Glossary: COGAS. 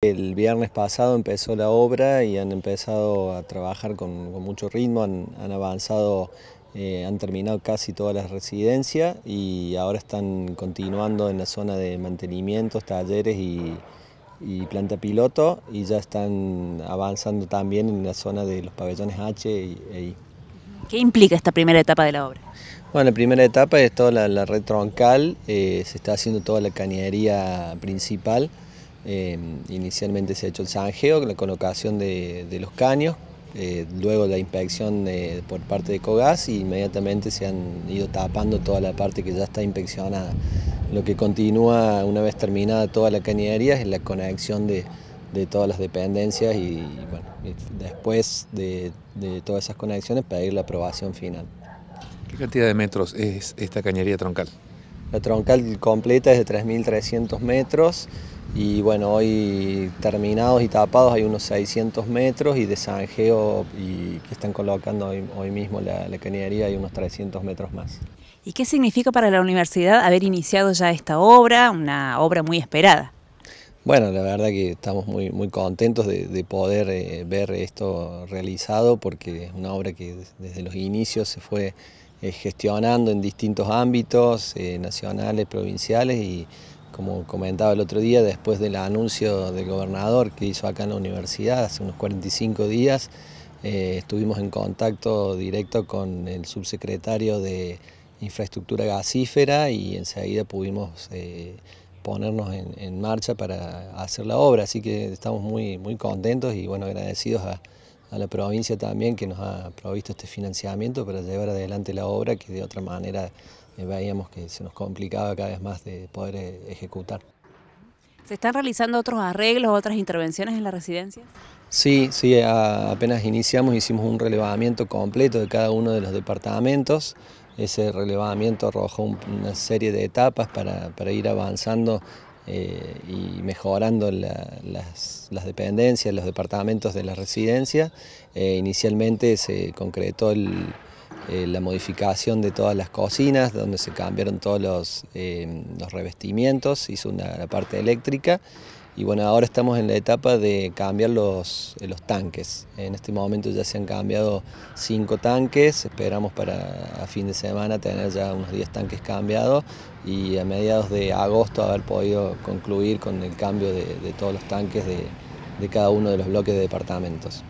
El viernes pasado empezó la obra y han empezado a trabajar con mucho ritmo, han avanzado, han terminado casi todas las residencias y ahora están continuando en la zona de mantenimientos, talleres y planta piloto, y ya están avanzando también en la zona de los pabellones H e I. ¿Qué implica esta primera etapa de la obra? Bueno, la primera etapa es toda la red troncal, se está haciendo toda la cañería principal. Inicialmente se ha hecho el zanjeo, la colocación de los caños, luego la inspección por parte de COGAS, y inmediatamente se han ido tapando toda la parte que ya está inspeccionada. Lo que continúa una vez terminada toda la cañería es la conexión de todas las dependencias y bueno, después de todas esas conexiones pedir la aprobación final. ¿Qué cantidad de metros es esta cañería troncal? La troncal completa es de 3.300 metros y bueno, hoy terminados y tapados hay unos 600 metros y de zanjeo y que están colocando hoy mismo la cañería hay unos 300 metros más. ¿Y qué significa para la universidad haber iniciado ya esta obra, una obra muy esperada? Bueno, la verdad que estamos muy contentos de poder ver esto realizado, porque es una obra que desde los inicios se fue gestionando en distintos ámbitos, nacionales, provinciales, y como comentaba el otro día, después del anuncio del gobernador que hizo acá en la universidad hace unos 45 días, estuvimos en contacto directo con el subsecretario de Infraestructura Gasífera y enseguida pudimos ponernos en marcha para hacer la obra, así que estamos muy contentos y bueno, agradecidos a la provincia también, que nos ha provisto este financiamiento para llevar adelante la obra, que de otra manera veíamos que se nos complicaba cada vez más de poder ejecutar. ¿Se están realizando otros arreglos, otras intervenciones en las residencias? Sí, apenas iniciamos, hicimos un relevamiento completo de cada uno de los departamentos. Ese relevamiento arrojó una serie de etapas para ir avanzando y mejorando las dependencias, los departamentos de la residencia. Inicialmente se concretó la modificación de todas las cocinas, donde se cambiaron todos los revestimientos, hizo la parte eléctrica, y bueno, ahora estamos en la etapa de cambiar los tanques. En este momento ya se han cambiado 5 tanques, esperamos para a fin de semana tener ya unos 10 tanques cambiados, y a mediados de agosto haber podido concluir con el cambio de todos los tanques de cada uno de los bloques de departamentos.